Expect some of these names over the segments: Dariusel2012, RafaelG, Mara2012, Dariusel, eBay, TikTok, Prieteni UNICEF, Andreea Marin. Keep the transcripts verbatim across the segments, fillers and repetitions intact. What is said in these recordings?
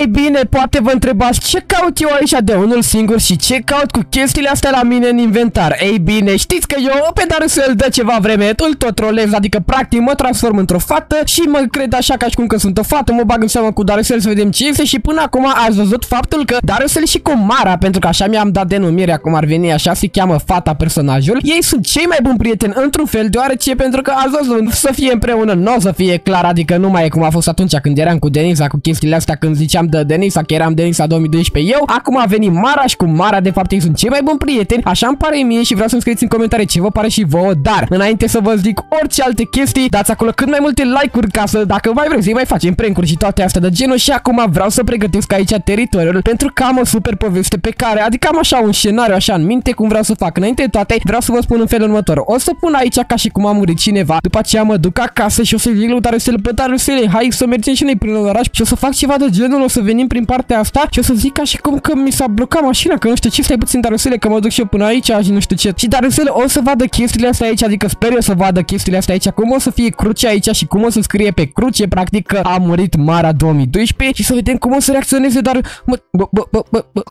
Ei bine, poate vă întrebați ce caut eu aici de unul singur și ce caut cu chestiile astea la mine în inventar. Ei bine, știți că eu pe Dariusel de ceva vreme îl tot trolez, adică practic mă transform într-o fată și mă cred așa ca și cum că sunt o fată, mă bag în seama cu Dariusel să vedem ce este. Și până acum ați văzut faptul că Dariusel și cu Mara, pentru că așa mi-am dat denumirea, cum ar veni, așa se cheamă fata personajul, ei sunt cei mai buni prieteni într-un fel, deoarece pentru că ați văzut să fie împreună, nu o să fie clar, adică nu mai e cum a fost atunci când eram cu Denisa, cu chestiile astea, când ziceam de Denisa, că eram Denisa două mii doisprezece eu, acum a venit Mara și cu Mara, de fapt ei sunt cei mai buni prieteni, așa îmi pare mie și vreau să-mi scrieți în comentarii ce vă pare și vouă, dar înainte să vă zic orice alte chestii, dați acolo cât mai multe like-uri ca să, dacă mai vreți, mai facem prank-uri și toate astea de genul. Și acum vreau să pregătesc aici teritoriul, pentru că am o super poveste pe care, adică am așa un scenariu așa în minte cum vreau să fac. Înainte de toate, vreau să vă spun în felul următor: o să pun aici ca și cum a murit cineva, după aceea mă duc acasă și o să zic lui Dariusel, bă, Dariusel, hai să mergem și noi prin oraș și o să fac ceva de genul, o să venim prin partea asta și o să zic ca și cum că mi s-a blocat mașina, că nu știu ce, stai puțin Dariusel, că mă duc și eu până aici și nu știu ce. Și Dariusel o să vadă chestiile astea aici, adică sper eu să vadă chestiile astea aici, cum o să fie cruce aici și cum o să scrie pe cruce practic că a murit Mara două mii doisprezece și să vedem cum o să reacționeze. Dar mă, bă, bă, bă, bă, bă.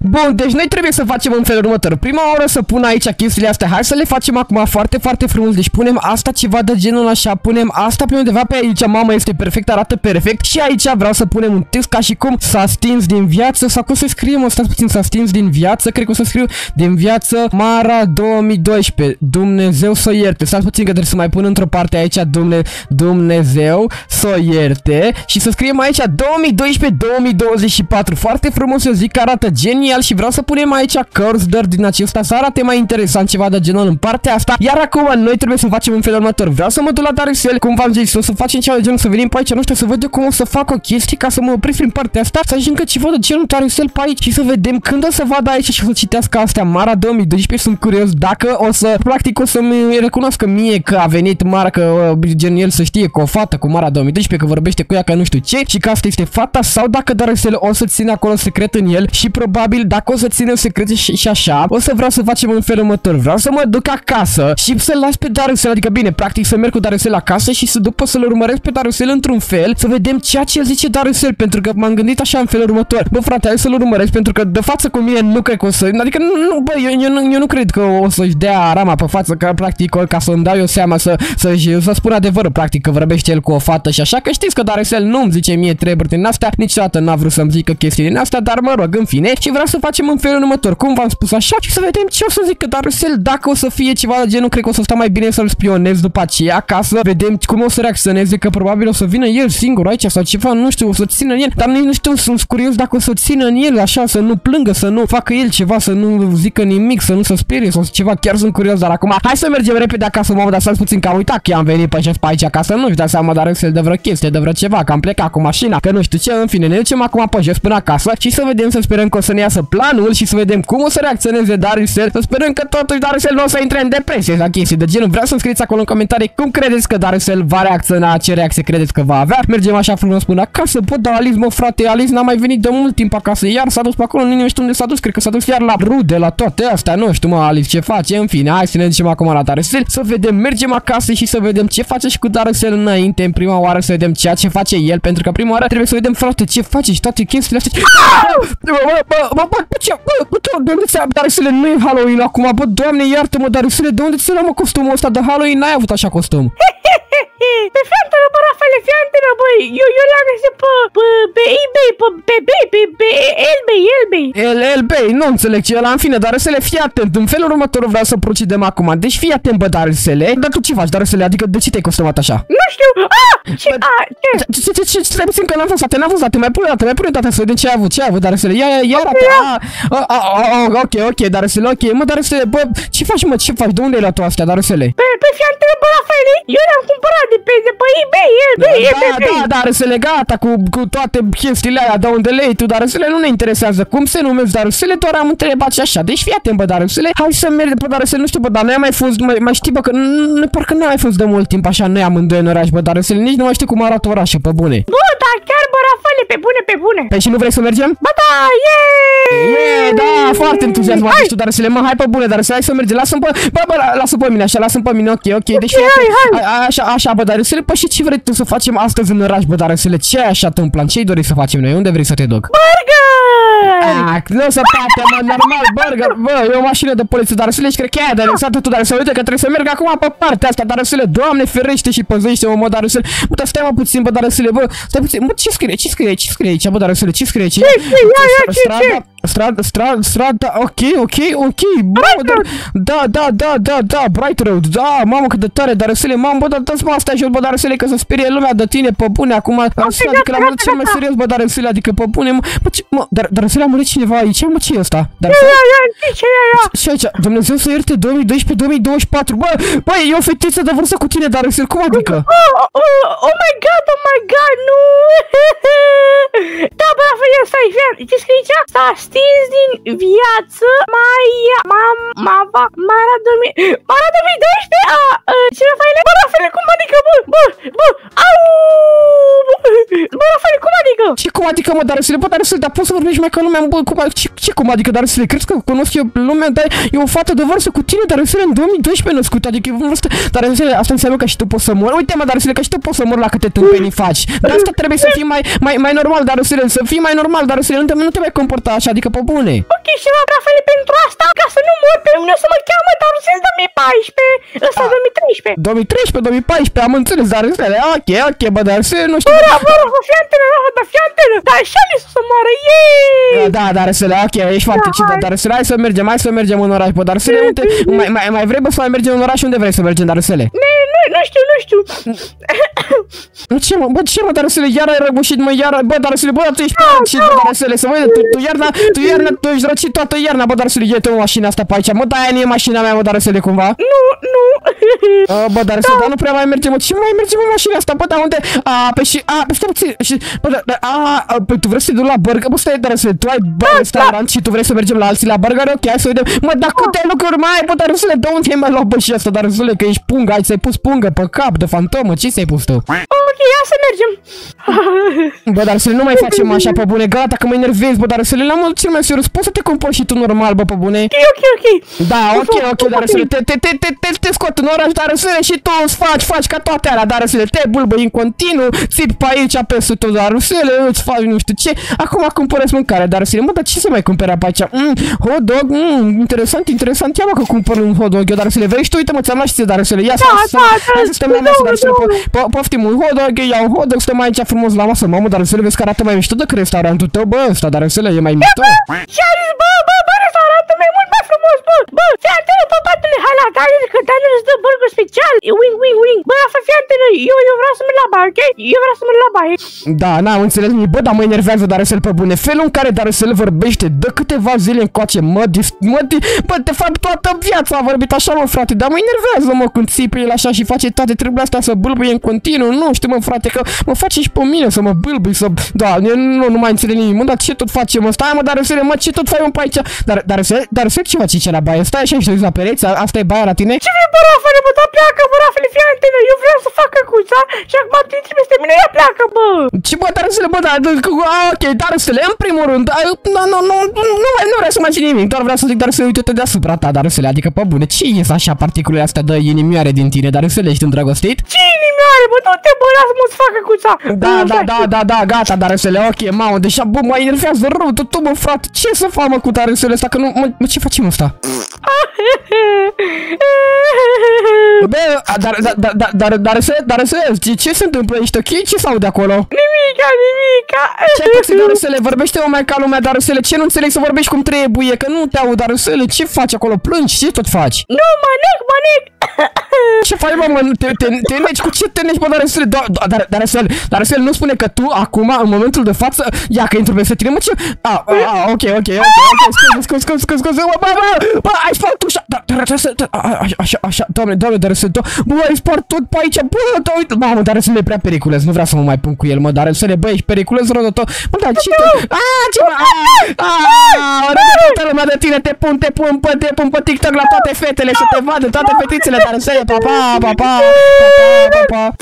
Bun, deci noi trebuie să facem în felul următor. Prima oră să pun aici chestiile astea. Hai să le facem acum foarte, foarte frumos. Deci punem asta ceva de genul așa, punem asta pe undeva pe aici. Mama este perfect, arată perfect. Și aici vreau să punem un text ca și cum s-a stins din viață. Sau cum să scriem, o stați puțin, s-a stins din viață. Cred că o să scriu din viață Mara două mii doisprezece. Dumnezeu să ierte. Stați puțin că trebuie să mai pun într-o parte aici Dumne, Dumnezeu să ierte. Și să scriem aici două mii doisprezece două mii douăzeci și patru. Foarte frumos, eu zic că arată genial și vreau să punem aici cursor din acesta să arate mai interesant, ceva de genul în partea asta. Iar acum noi trebuie să facem în felul următor. Vreau să mă duc la Dariusel, cum v-am zis, o să facem ceva de genul, să venim pe aici, nu știu, să văd cum o să fac o chestie ca să mă opresc prin partea asta, să ajungem ceva de genul Dariusel pe aici și să vedem când o să vadă aici și o să citească astea Mara două mii doisprezece. Sunt curios dacă o să, practic, o să-mi recunoască mie că a venit Mara, că genial să știe că o fată cu Mara două mii doisprezece, că vorbește cu ea, că nu știu ce și că asta este fata, sau dacă Dariusel o să țină acolo secret în el și probabil dacă o să ținem secrete și, și așa, o să vreau să facem în felul următor. Vreau să mă duc acasă și să-l las pe Dariusel, adică bine, practic să merg cu Dariusel acasă și să după să-l urmăresc pe Dariusel într-un fel, să vedem ceea ce zice Dariusel, pentru că m-am gândit așa în felul următor. Bă, frate, hai să-l urmăresc pentru că de față cu mine nu cred că o să, adică nu, nu bă, eu, eu, nu, eu nu cred că o să-și dea rama pe față, că practic ca să-mi dau eu seama să, să-și, să spun adevărul, practic că vorbește el cu o fată și așa, că știți că Dariusel nu-mi zice mie treburi din astea, niciodată n-a vrut să-mi zică chestii din astea, dar mă rog, în fine. Și vreau să facem în felul următor, cum v-am spus așa, și să vedem ce o să zică Dariusel, dacă o să fie ceva de genul, cred că o să stau mai bine să-l spionez după aceea, ca să vedem cum o să reacționeze, că probabil o să vină el singur aici sau ceva, nu știu, o să țină în el, dar nici nu știu, sunt curios dacă o să țină în el așa, să nu plângă, să nu facă el ceva, să nu zică nimic, să nu se sperie sau ceva, chiar sunt curios, dar acum hai să mergem repede acasă, mamă, dar stați puțin că am uitat că am venit pe aici, pe aici acasă, nu-și da seama Dariusel de vreo chestie, de vreo ceva, că am plecat cu mașina, că nu știu ce, în fine, ne ducem acum pe jos până acasă și să vedem, să sperăm că o să ne iasă planul și să vedem cum o să reacționeze Dariusel. Să sperăm că totuși Dariusel nu o să intre în depresie sau chestii de genul. Vreau să scrieți acolo în comentarii cum credeți că Dariusel va reacționa, ce reacție credeți că va avea. Mergem așa frumos până acasă, pot da Alice, mă frate, Alice n-a mai venit de mult timp acasă, iar s-a dus pe acolo, nu știu unde s-a dus, cred că s-a dus iar la rude, la toate astea, nu știu, mă, Alice ce face, în fine, hai să ne ducem acum la Dariusel, să vedem, mergem acasă și să vedem ce face și cu Dariusel înainte, în prima oară să vedem ceea ce face el, pentru că prima oară trebuie să vedem, frate, ce face și toate chestiile astea. Mă bag pe ce? Bă, de unde ți-a, Dariusel, nu e Halloween acum, bă, Doamne iartă-mă, Dariusel, de unde ți-a luat costumul ăsta de Halloween, n-ai avut așa costum. Pe Fiantena, bă, Rafale, Fiantena, băi, eu, eu l-am găsit pe, pe, pe eBay, pe, pe, pe, pe, pe Elbay, Elbay. El, Elbay, nu înțeleg ce e ăla, în fine, Dariusel, fii atent, în felul următor vreau să procedem acum, deci fii atent, bă, Dariusel, dar tu ce faci, Dariusel, adică de ce te-ai costumat așa? Nu știu, ah, ce, ah, ce? Ce, ce, ce, ce, stai puțin că n-am fost date, n-am fost date, mai pune date, mai pune date, să vedem ce ai avut, ce ai avut, Dariusel, ia, ia, ia, arată, ah, ah, ah, ok, ok, Dariusel, ok, mă, Dariusel, bă, ce faci, mă, ce faci, de unde ai luat tu astea, Dariusel? Pe, pe Fiantena, bă, Rafale, eu l-am cumpărat de pe, de pe eBay, eBay, da, eBay, da, eBay. Da, Dariusel, gata cu, cu toate chestiile alea de unde le iei tu, Dariusel, nu ne interesează cum se numește, Dariusel, doar am întrebat și așa, deci fii atent, bă, Dariusel, hai să mergem, bă, Dariusel, nu știu, bă, dar noi am mai fost, mai, mai știi, bă, că nu, parcă n-am mai fost de mult timp așa, noi amândoi în oraș, bă, Dariusel, nici nu mai știu cum arată orașul, pe bune. Bă, dar chiar, bă, Rafale, pe bune, pe bune. Păi și nu vrei să mergem? Bă, da, yeee! Yeee, da, foarte entuziasmat, știu, Dariusel, mă, hai pe bune, Dariusel, hai să mergem, lasă-mi pe, bă, bă, lasă pe mine, așa, lasă-mi pe mine, ok, ok, deci, okay, hai, hai. A, așa, așa, bă, Dariusele, păi și ce vrei tu să facem astăzi în oraș, bă, Dariusele? Ce ai așa tâmplan? Ce-i dori să facem noi? Unde vrei să te duc? Burger! Ac, nu se poate, mă, normal, burger, bă, e o mașină de poliție, Dariusele, și cred că e aia de lăsată tu, Dariusele, uite că trebuie să merg acum pe partea asta, Dariusele, Doamne ferește și păzește-mă, mă, Dariusele, bă, dar stai mă puțin, bă, Dariusele, bă, stai puțin, bă, ce scrie, ce scrie, ce scrie aici, bă, Dariusele, ce scrie aici? Ce, ce, Strada, strada, strada, ok, ok, ok, bă, dar, da, da, da, da, da, Bright Road, da, mamă cât de tare, Dariusele, mamă, bă, dar dați-mă asta jos, bă, Dariusele, că se sperie lumea de tine, pe bune, acum, Dariusele, adică l-am văzut cel mai serios, bă, Dariusele, adică, pe bune, mă, ce, mă, Dariusele, a murit cineva aici, mă, ce e ăsta? Dariusele, ce e aici? Dumnezeu să ierte, două mii doisprezece două mii douăzeci și patru, bă, bă, e o fetiță de vârstă cu tine, Dariusele, cum adică? Oh, my God, oh, my God, nu, da, bă, stai, ce scrie aici? Stins din viață, Maia, Mama, Mara două mii doisprezece, a, ce Rafaele? Bă, Rafaele, cum adică, bă, bă, bă, au, bă, Rafaele, cum adică? Ce cum adică, mă, Dariusele, bă, Dariusele, dar poți să vorbești mai ca lumea, bă, cum adică, ce cum adică, Dariusele, crezi că cunosc eu lumea, dar e o fată de vârstă cu tine, Dariusele, în două mii doisprezece născută, adică e vârstă, Dariusele, asta înseamnă că și tu poți să mori, uite, mă, Dariusele, că și tu poți să mori la câte tâmpenii faci, dar asta trebuie să fii mai, mai, mai normal, Dariusele, să fii mai normal, Dariusele, nu te, nu te mai comporta așa, adică pe bune. Ok, și la Rafaele, pentru asta, ca să nu mor pe mine, o să mă cheamă Dariusel două mii paisprezece, ăsta două mii treisprezece. două mii treisprezece, două mii paisprezece, am înțeles, Dariusele, ok, ok, bă, Dariusele, nu știu. Bă, bă, bă, bă, fii antenă, Rafa, bă, fii antenă, da, așa le să moară, yeee. Da, Dariusele, ok, ești foarte ciudat, Dariusele, hai să mergem, hai să mergem în oraș, bă, Dariusele, unde, mai vrei, bă, să mai mergem în oraș, unde vrei să mergem, Dariusele? Nu știu, nu știu. Ce mă, bă, ce mă, Dariusele, iar ai răgușit, mă, iar, bă, Dariusele, bă, tu ești răcit, bă, Dariusele, să văd, tu iarna, tu iarna, tu ești răcit toată iarna, bă, Dariusele, iei tu mașina asta pe aici, mă, da, aia nu e mașina mea, mă, Dariusele, cumva? Nu, nu. Bă, Dariusele, dar nu prea mai merge, mă, ce mai merge, mă, mașina asta, bă, da, unde, a, pe și, a, pe stai puțin, și, bă, da, a, pe tu vrei să te duci la burger, bă, stai, Dariusele, tu ai restaurant și tu vrei să mergem la alții la burger, ok, hai să vedem, mă, dar câte lucruri mai ai, bă, Dariusele, de unde ai mai luat, bă, și asta, Dariusele, că ești pungă, ai ți-ai pus pungă pe cap de fantomă, ce ți-ai pus tu? Ok, ia să mergem. Bă, Dariusele, nu mai facem așa, pe bune, gata, că mă enervezi, bă, Dariusele, la modul cel mai serios, poți să te comporți și tu normal, bă, pe bune? Ok, ok, ok. Da, ok, ok, Dariusele, te, te, te, te, te scot în oraș, Dariusele, și tu îți faci, faci ca toate alea, Dariusele, te bulbăi în continuu, țipi pe aici, apesi tu, Dariusele, îți faci nu știu ce, acum cumpărăți mâncare, Dariusele, mă, dar ce să mai cumpere pe aici? Mm, hot dog, mm, interesant, interesant, ia mă că cumpăr un hot dog, eu, Dariusele, vrei și tu, uite mă, ți-am luat și ție, Dariusele, ia să poftim un hot dog, iau un hot dog, stăm aici frumos la masă, mamă, Dariusele, vezi că arată mai mișto decât restaurantul tău, bă, ăsta, Dariusele, e mai mișto. Ce a zis, bă, bă, bă, restaurantul meu e mult mai frumos, bă, bă, fii antenă, bă, patule, hai la Daniel, că Daniel îți dă burger special, wing, wing, wing, bă, asta fii antenă, eu, eu vreau să merg la baie, ok? Eu vreau să merg la baie. Da, n-am înțeles nimic, bă, dar mă enervează, Dariusele, pe bune, felul în care Dariusele vorbește, de câteva zile încoace, mă, mă, bă, de fapt, toată viața a vorbit așa, mă, frate, dar mă enervează, mă, când țipi el așa și face toate treburile astea să bâlbâie în continuu, nu știu, mă, frate, că mă face și pe mine să mă bâlbâi, să... Da, eu nu, nu mai înțeleg nimic, mă, dar ce tot facem, mă, stai, mă, Dariusele, mă, ce tot faci, mă, pe aici? Dar, Dariusele, Dariusele, ce faci aici la baie? Stai așa și te uiți la pereți, asta e baia la tine? Ce vrei, bă, Rafaele, bă, da, pleacă, bă, Rafaele, fii antenă, eu vreau să fac căcuța și acum te intri peste mine, ea pleacă, bă! Ce, bă, Dariusele, bă, da, ok, Dariusele, în primul rând, nu, nu, nu, nu vreau să mai zic nimic, doar vreau să zic, Dariusele, uite-te deasupra ta, Dariusele, adică, pe bune, ce ies așa particulele astea de inimioare din tine, Dariusele, ești îndrăgostit? Ce inimioare, bă, tot te băla să mă-ți facă cuța! Da, da, da, da, da, gata, Dariusele, ok, mamă, deja, bă, mă enervează rău, tu, mă, frate, ce să fac, mă, cu Dariusele ăsta, că nu, mă, ce facem ăsta? Bă, dar, dar, dar, dar, dar, Dariusele, Dariusele, ce se întâmplă, ești ok? Ce s-aude acolo? Nimica, nimica! Ce-ai făcut, Dariusele, vorbește-o mai ca lumea, Dariusele, ce nu înțeleg să vorbești cum trebuie, că nu te aud, Dariusele, ce faci acolo, plângi, ce tot faci? Nu, mă, nec, mă, nec! Ce faci, mă, mă, te, te, te neci, cu ce te neci, bă, Dariusele, da, da, Dariusele, Dariusele, nu spune că tu, acum, în momentul de față, ia că intru peste tine, mă, ce? A, a, a, ok, ok, ok, ok, scuze, scuze, scuze, scuze, scuze, bă, bă, bă, bă, ai spart ușa, da, Dariusele, așa, așa, doamne, doamne, Dariusele, bă, ai spart tot pe aici, bă, da, uite, mamă, Dariusele, e prea periculos, nu vreau să mă mai pun cu el, mă, Dariusele, bă, ești periculos, rău de tot, bă, da, ce te, a, ce, mă, a, a, rău lumea de tine, te pun, te pun, pe, te pun pe TikTok la toate fetele și te vadă, toate fetițele, Dariusele, pa, pa, pa, pa, pa, pa,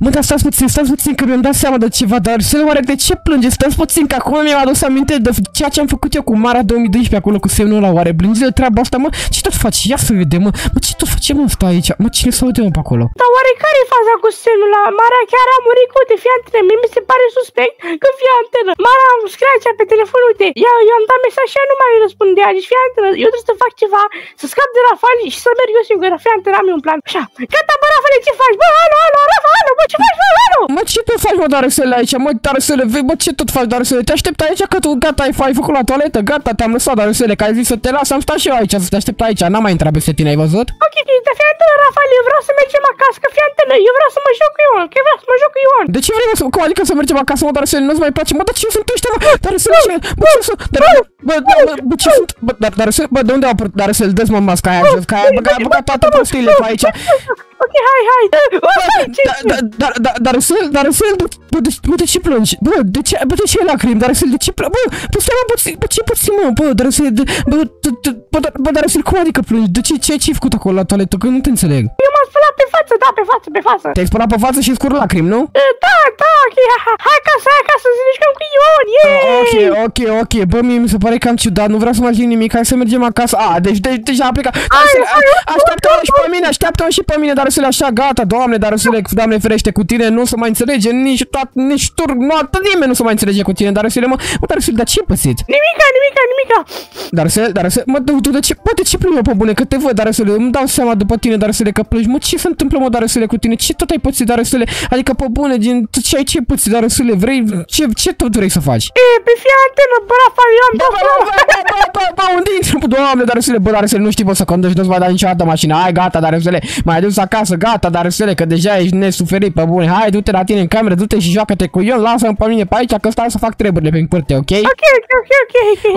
mă, dar stați puțin, stați puțin, că mi-am dat seama de ceva, Dariusele, oare de ce plânge? Stați puțin, că acum mi-am adus aminte de ceea ce am făcut eu cu Mara două mii doisprezece acolo cu semnul ăla, oare plânge de treaba asta mă? Ce tot faci? Ia să vedem, mă. Mă, ce tot facem asta aici? Mă, cine să vedem pe acolo? Dar oare care e faza cu stelul ăla? Mara chiar a murit, uite, fii antenă. Mie mi se pare suspect că fii antenă. Mara am scratch pe telefon, uite. Ia, eu am dat mesaj și ea nu mai răspundea. Deci fii antenă, eu trebuie să fac ceva, să scap de Rafali și să merg eu singur. Fii antenă, am eu un plan. Așa. Gata, bă, Rafali, ce faci? Bă, alo, alo, Rafa, alo, bă, ce faci? Bă, alo. Mă, ce tot faci, mă, Dariusel, aici? Mă, Dariusel, vei, mă, ce tot faci, Dariusel? Te aștept aici că tu gata, ai, ai făcut la toaletă, gata, te-am lăsat, Dariusel, că ai zis să te las, am stat și eu aici, să te aștept aici. N-am mai intrat peste tine, ai văzut? Ok, dar fii antenă, Rafali, eu vreau să mergem acasă, că fii antenă, eu vreau să mă joc cu Ion, că eu vreau să mă joc cu Ion. De ce vrei să, cum adică să mergem acasă, mă, Dariusel, nu-ți mai place? Mă, dar ce sunt ăștia, mă? Dariusel, bă, ce sunt? Bă, bă, ce sunt? Bă, Dariusel, bă, de unde au apărut? Dariusel, dă-ți mă masca aia, că ai băgat toate prostiile pe aici. Ok, hai, hai! Dar, dar, Dariusel, Dariusel, bă, de ce plângi? Bă, de ce, bă, de ce ai lacrimi, Dariusel, de ce plângi? Bă, bă, stai, mă, puțin, bă, ce puțin, mă, bă, Dariusel, bă, bă, Dariusel, cum adică plângi? De ce, ce ai făcut acolo la toaletă, că nu te înțeleg? Eu m-am spălat pe față, da, pe față, pe față! Te-ai spălat pe față și scur lacrimi, nu? Da, da, ok, hai acasă, hai acasă, să ne jucăm cu Ion, yeeey! Ok, ok, ok, bă, mie mi se pare cam ciudat, nu vreau să mai zic nimic, hai să mergem acasă, a, deci deja a plecat, așteaptă-mă și pe mine, așteaptă-mă și pe mine, dar așa, gata, doamne, Dariusele, doamne ferește, cu tine nu se mai înțelege nici tot, nici tur, nu atât nimeni nu se mai înțelege cu tine, Dariusele, mă, mă, Dariusele, dar ce-ai pățit? Nimica, nimica, nimica! Dariusele, Dariusele, mă, tu de ce, bă, de ce plângi, pe bune, că te văd, Dariusele, îmi dau seama după tine, Dariusele, că plângi, mă, ce se întâmplă, mă, Dariusele, cu tine, ce tot ai pățit, Dariusele, adică, pe bune, din ce ai ce pățit, Dariusele, vrei, ce, ce tot vrei să faci? E, pe fie antenă, bă, Rafael, eu am dat, doamne, Dariusele, bă, Dariusele, nu știi, bă, să conduci, nu-ți va da niciodată mașina, hai, gata, Dariusele, m-ai dus acasă. Gata, Dariusele, că deja ești nesuferit, pe bune. Hai, du-te la tine în cameră, du-te și joacă-te cu Ion, lasă-mi pe mine pe aici, că stai să fac treburile prin curte, ok? Ok, ok,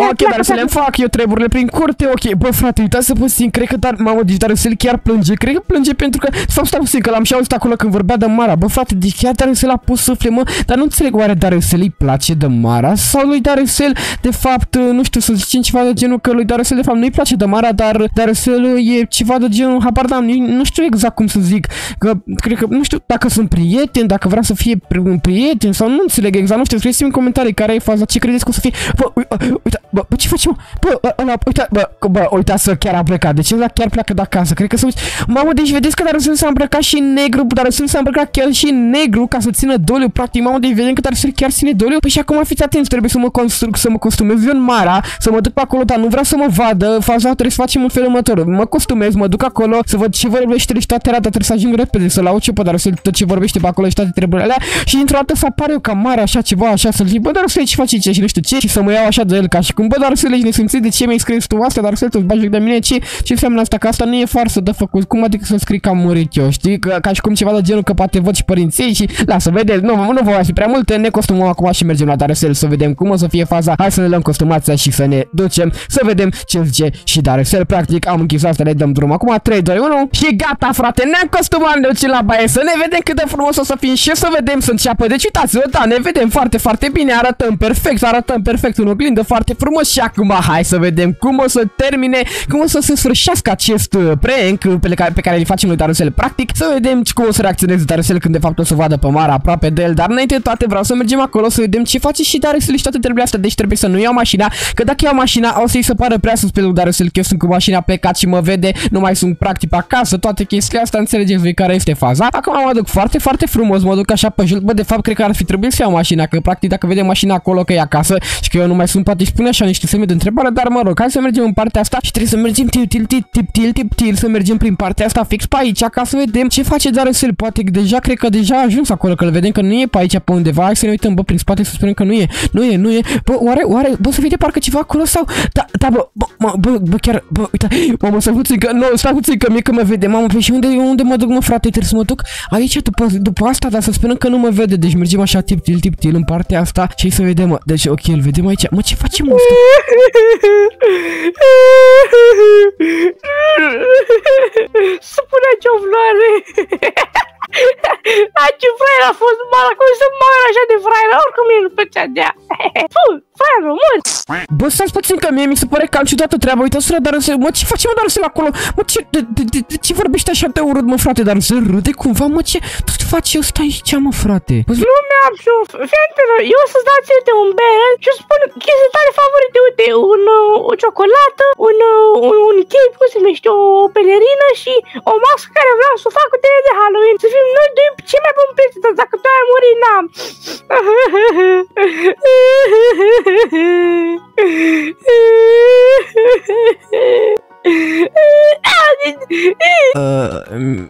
ok, ok, Dariusele, fac eu treburile prin curte, ok. Bă, frate, uitați să puțin, cred că, dar, mamă, deci Dariusele chiar plânge, cred că plânge pentru că, sau stai puțin, că l-am și auzit acolo când vorbea de Mara. Bă, frate, deci chiar Dariusele a pus suflet, mă, dar nu înțeleg oare Dariusele îi place de Mara sau lui Dariusele, de fapt, nu știu, să zicem ceva de genul că lui Dariusele, de fapt, nu-i place de Mara, dar Dariusele e ceva de genul, habar n-am, nu știu exact cum să zic, că cred că, nu știu dacă sunt prieteni, dacă vrea să fie un prieten sau nu înțeleg exact, nu știu, scrieți-mi în comentarii care e faza, ce credeți că o să fie. Bă, uita, bă, bă, ce facem? Bă, ăla, uita, bă, bă, uitați să chiar a plecat, deci ăla chiar pleacă de acasă, cred că să uiți. Mamă, deci vedeți că Dariusele s-a îmbrăcat și negru, Dariusele s-a îmbrăcat chiar și negru ca să țină doliu, practic, mamă, deci vedem că Dariusele chiar ține doliu, păi și acum fiți atenți, trebuie să mă construc, să mă costumez eu în Mara, să mă duc pe acolo, dar nu vreau să mă vadă, faza trebuie să facem un fel următor, mă costumez, mă duc acolo, să văd ce vorbește și toate. Dar trebuie să ajung repede să-l aud ce, bă, Dariusele, tot ce vorbește pe acolo și toate treburile alea. Și dintr-o dată să apare eu ca Mare, așa ceva, așa, să-l zic, bă, Dariusele, ce faci, ce, și nu știu ce, și să mă iau așa de el ca și cum, bă, Dariusele, ești nesimțit, de ce mi-ai scris tu asta, Dariusele, tu-ți bagi de mine, ce, ce înseamnă asta, că asta nu e farsă de făcut, cum adică să scrii că am murit eu, știi, că, ca și cum ceva de genul că poate văd și părinții și lasă, vedeți, nu, nu vă mai prea multe, ne costumăm acum și mergem la Dariusele să vedem cum o să fie faza, hai să ne luăm costumația și să ne ducem, să vedem ce zice și Dariusele, practic, am închis asta, le dăm drum, acum trei, doi, unu și gata, frate. Ne-am costumat, ne ducem la baie, să ne vedem cât de frumos o să fim și să vedem să înceapă. Deci uitați-vă, da, ne vedem foarte, foarte bine, arătăm perfect, arătăm perfect în oglindă, foarte frumos. Și acum hai să vedem cum o să termine, cum o să se sfârșească acest prank pe care, pe care îl facem lui Dariusele, practic. Să vedem cum o să reacționeze Dariusele când de fapt o să vadă pe Mara aproape de el. Dar înainte de toate vreau să mergem acolo să vedem ce face și Dariusele și toate treburile astea. Deci trebuie să nu iau mașina, că dacă iau mașina o să-i se pară prea suspect lui Dariusele că eu sunt cu mașina plecat și mă vede, nu mai sunt practic pe acasă, toate chestiile astea. Înțelegeți voi care este faza. Acum mă duc foarte, foarte frumos, mă duc așa pe jur. Bă, de fapt, cred că ar fi trebuit să iau mașina, că practic dacă vedem mașina acolo că e acasă și că eu nu mai sunt, poate spune așa niște semne de întrebare, dar mă rog, hai să mergem în partea asta și trebuie să mergem til, til, til, til, til, til, til, să mergem prin partea asta fix pe aici, ca să vedem ce face Dariusele. Poate deja, cred că deja a ajuns acolo, că îl vedem că nu e pe aici, pe undeva. Hai să ne uităm, bă, prin spate să spunem că nu e, nu e, nu e. Bă, oare, oare, bă, să vede parcă ceva acolo sau? Da, da, bă, bă, bă, bă chiar, bă, uite, mamă, stai puțin că, nu, stai puțin că mie că mă vede, mamă, pe și unde e? Unde mă duc, mă, frate? Trebuie să mă duc aici după, după asta, dar să sperăm că nu mă vede. Deci mergem așa tip til tip til în partea asta și să vedem, mă. Deci ok, îl vedem aici. Mă, ce facem asta? Să pune ce o floare. A, ce fraier a fost Mara, cum să mă arăt așa de fraier, oricum el nu plăcea de ea. Puh, fraierul, mult. Bă, stați puțin că mie mi se pare cam ciudată treaba, uitați-vă, Dariusele, mă, ce face, mă, Dariusele acolo? Mă, ce, de, de, de, de, ce vorbește așa de urât, mă, frate, Dariusele, râde cumva, mă, ce, tot face ăsta aici, mă, frate? Lumea, fii antenă, eu o să-ți dați, uite, un beret și spun chestii tale favorite, uite, pe un, o ciocolată, un, un, un chip, cum se numește, o pelerină și o mască care vreau să o fac cu tine de Halloween. Să fim noi doi cei mai buni prieteni, dar dacă tu ai murit, n-am.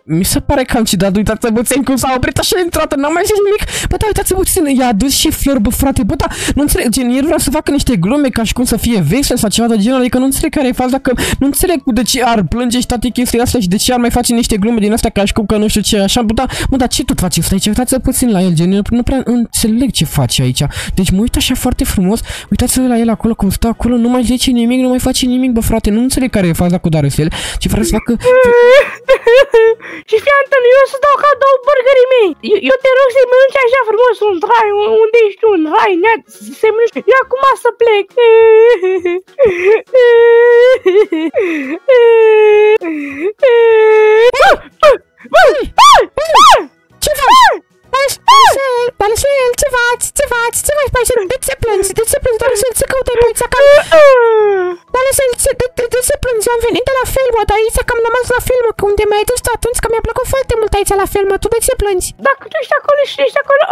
Mi se pare că am citat, uitați-vă puțin cum s-a oprit așa intrată, n-am mai zis nimic. Bă, da, uitați-vă puțin, i-a adus și flori, bă, frate, bă, da, nu înțeleg, gen, el vrea să facă niște glume ca și cum să fie vesel sau ceva de genul, adică nu înțeleg care e faza, că nu înțeleg de ce ar plânge și toate chestiile astea și de ce ar mai face niște glume din astea ca și cum că nu știu ce, așa, bă, da, mă, dar ce tot faci ăsta aici, uitați-vă puțin la el, gen, nu prea înțeleg ce face aici, deci mă uit așa foarte frumos, uitați-vă la el acolo, cum stă acolo, nu mai zice nimic, nu mai face nimic, bă, frate, nu înțeleg care e faza cu Dariusel, ce vreau să facă. Și fii Anton, eu să dau cadou burgerii mei. Eu, eu te rog să-i mănânci așa frumos un rai, unde ești un rai, neat, să mănânci. Eu acum să plec. Ce faci? Dariusel, Dariusel, ce faci? Ce faci? Ce faci, Dariusel? De ce plângi? De ce plângi, Dariusel? Ce căutai pe aici acasă? Dariusel, de ce plângi? Eu am venit de la filmă, dar aici că am rămas la filmă, că unde mi-ai dus atunci, că mi-a plăcut foarte mult aici la filmă. Tu de ce plângi? Dacă tu ești acolo și ești acolo...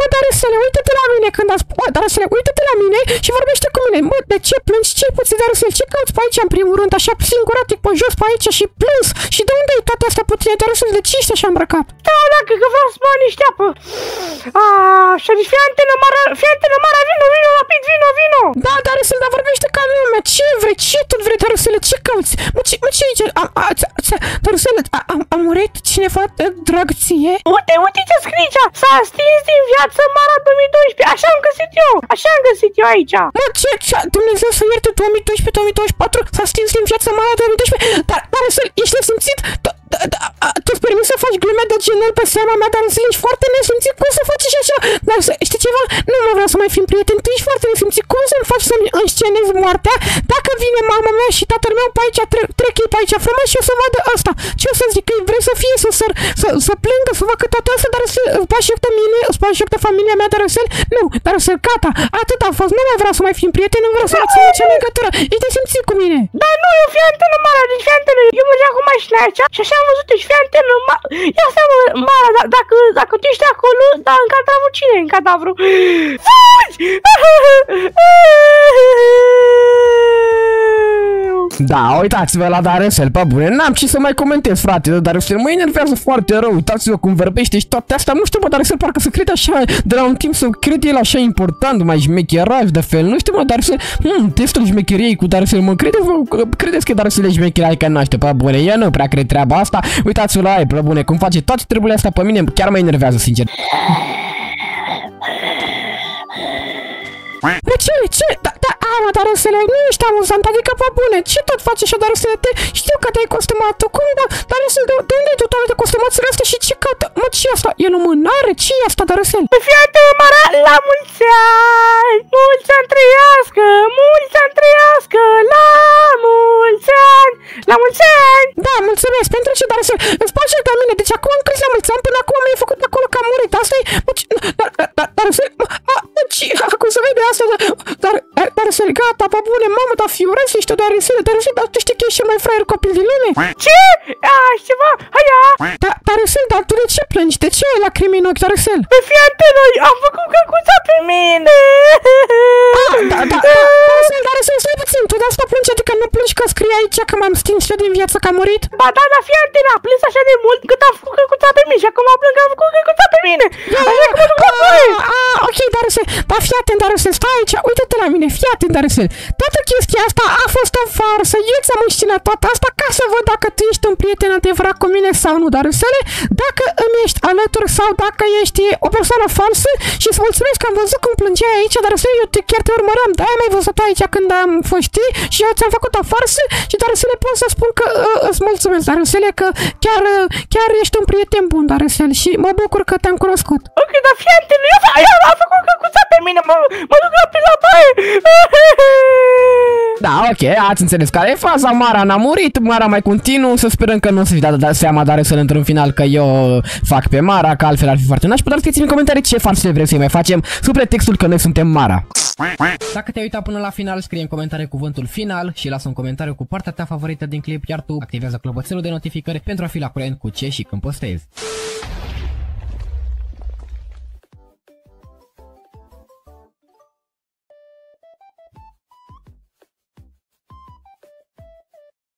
Mă, Dariusel, uite-te la mine când am spus... Mă, Dariusel, uite-te la mine și vorbește cu mine. Mă, de ce plângi? Ce puțin, Dariusel? Ce cauți pe aici, în primul rând, așa singuratic, pe jos, pe aici și plâns? Și de unde e toate astea puține, Dariusel? De ce ești așa îmbrăcat? Da, dacă că vreau să mă niște apă. Aaa, și-a zis, fii antenă, Mara, fii antenă, Mara, vino, vino, rapid, vino, vino. Da, Dariusel, dar vorbește ca lumea. Ce vrei? Ce tot vrei, Dariusel? Ce cauți? Mă, ce, mă, ce aici? Dariusel, a murit cineva drag ție? Uite, uite ce scrie aici. S-a stins din viață Mara două mii doisprezece. Așa am găsit eu. Așa am găsit eu aici. Mă, ce, ce, Dumnezeu să ierte, două mii doisprezece două mii douăzeci și patru s-a stins din viața Mara două mii doisprezece. Dar, Dariusel, ești nesimțit? Da, da, tu-ți permiți să faci glume de genul pe seama mea, dar însă ești foarte nesimțit, cum să faci și așa? Dar știi ceva? Nu mă vreau să mai fim prieteni, tu ești foarte nesimțit, cum să-mi faci să-mi înscenezi moartea? Dacă vine mama mea și tatăl meu pe aici, tre trec ei pe aici frumos și o să vadă asta. Ce o să zic? Că vrei să fie, să, să, să, să plângă, să facă toate astea, dar să pașioptă mine, să pașioptă familia mea, dar să nu, dar să gata, atât a fost, nu mai vreau să mai fim prieteni, nu vreau să mai țin nicio legătură, ești nesimțit cu mine. Da, nu, eu fii antenă mare, deci fii antenă, eu mă duc acum și la aici și așa am văzut. Deci fii antenă, ia seama, Mara, dacă, dacă tu ești acolo, dar în cadavru cine e în cadavru? Fugi! Da, uitați-vă la Dariusel, pe bune, n-am ce să mai comentez, frate, dar Dariusel mă enervează foarte rău, uitați-vă cum vorbește și toate astea, nu știu, mă, Dariusel parcă să crede așa, de la un timp să crede el așa important, mai șmecheraj de fel, nu știu, mă, Dariusel, hmm, testul șmecheriei cu Dariusel, mă, credeți, mă, credeți că Dariusel e șmecheria că naște, pe bune, eu nu prea cred treaba asta, uitați-vă la ei, pe bune, cum face toate treburile astea pe mine, chiar mă enervează, sincer. Bă, ce, ce, da, da, a, mă, Dariusel, nu ești amuzant, adică, pe bune, ce tot faci așa, Dariusel, te știu că te-ai costumat, tu cum, da, Dariusel, de unde e totalul de costumațele astea și ce caută, mă, ce-i asta, e lumânare, ce-i asta, Dariusel? Fii atent, Mara, la mulți ani, mulți ani trăiască, mulți ani trăiască, la mulți ani, la mulți ani! Da, mulțumesc, pentru ce, Dariusel, îți place de mine, deci acum am crezut la mulți ani, până acum mi-ai făcut acolo că am murit, asta-i, mă, ce, Dariusel, acum să vede asta, dar, Dariusel, gata, pe bune, mamă, dar fiorez, ești o Dariusel, Dariusel, dar tu știi că ești cel mai fraier copil din lume? Ce? Aaa, ceva, haia! Da, Dariusel, dar tu de ce plângi? De ce ai lacrimi în ochi, Dariusel? Bă, fii antenă, am făcut căcuța pe mine! Da, da, da, Dariusel, Dariusel, stai puțin, tu de asta plângi, adică nu plângi că scrie aici că m-am stins eu din viață, că am murit? Ba, da, da, fii antenă, a plâns așa de mult cât am făcut căcuța pe mine și acum plâng că am făcut căcuța pe mine! Ok, Dariusel, dar fii atent, Dariusel, stai aici, uite-te la mine, fii atent, Dariusel. Toată chestia asta a fost o farsă, eu ți-am înșinat toată asta ca să văd dacă tu ești un prieten adevărat cu mine sau nu, Dariusel, dacă îmi ești alături sau dacă ești o persoană falsă și îți mulțumesc că am văzut cum plângeai aici, Dariusel, eu te, chiar te urmăream, de-aia mi-ai văzut aici când am fost, știi, și eu ți-am făcut o farsă și, Dariusel, pot să spun că uh, îți mulțumesc, Dariusel, că chiar, uh, chiar ești un prieten bun, Dariusel, și mă bucur că te-am cunoscut. Ok, dar fii atent, eu am făcut căcuța pe mine, mă, mă duc la baie. Da, ok, Ok, ați înțeles care e faza. Mara n-a murit, Mara mai continuă. Să sperăm că nu o să-și dea seama Dariusel într-un final că eu fac pe Mara, că altfel ar fi foarte nașpa. Dar scrieți-mi în comentarii ce farse vreți să-i mai facem sub pretextul că noi suntem Mara. Dacă te-ai uitat până la final, scrie în comentarii cuvântul final și lasă un comentariu cu partea ta favorită din clip, iar tu activează clopoțelul de notificări pentru a fi la curent cu ce și când postezi.